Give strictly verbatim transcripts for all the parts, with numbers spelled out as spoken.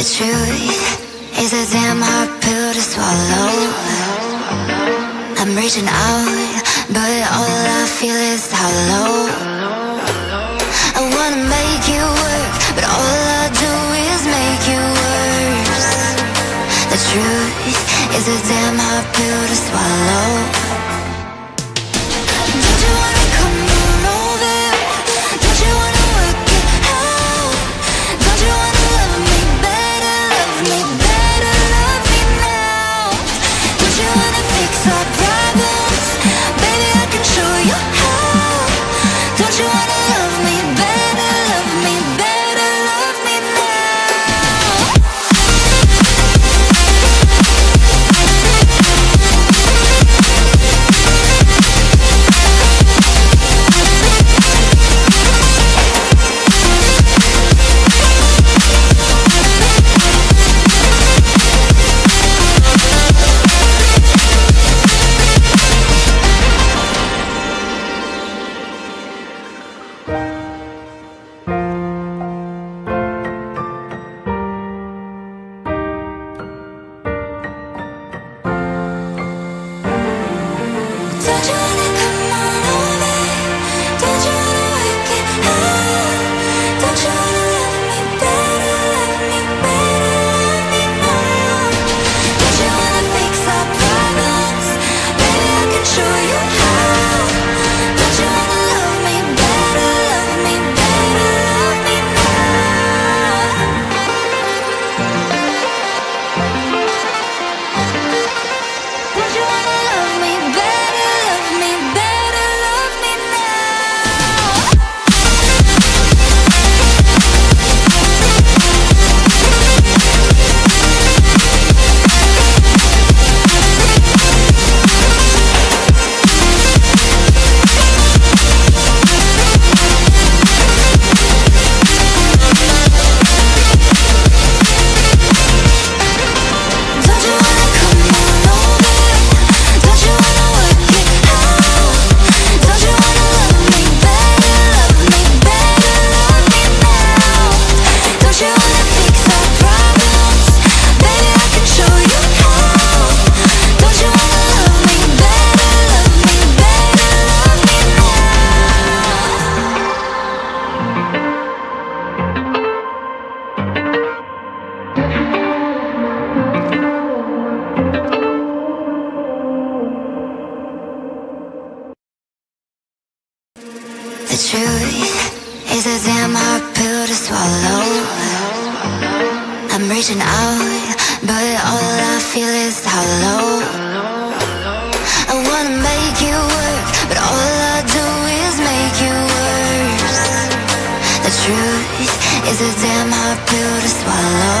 The truth is a damn hard pill to swallow. I'm reaching out, but all I feel is hollow. I wanna make you work, but all I do is make you worse. The truth is a damn hard pill to swallow. Truth is a damn hard pill to swallow. I'm reaching out, but all I feel is hollow. I wanna make you work, but all I do is make you worse. The truth is a damn hard pill to swallow.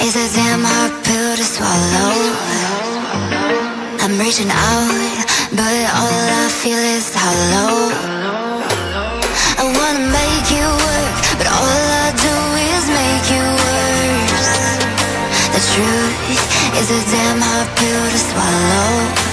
Is a damn hard pill to swallow.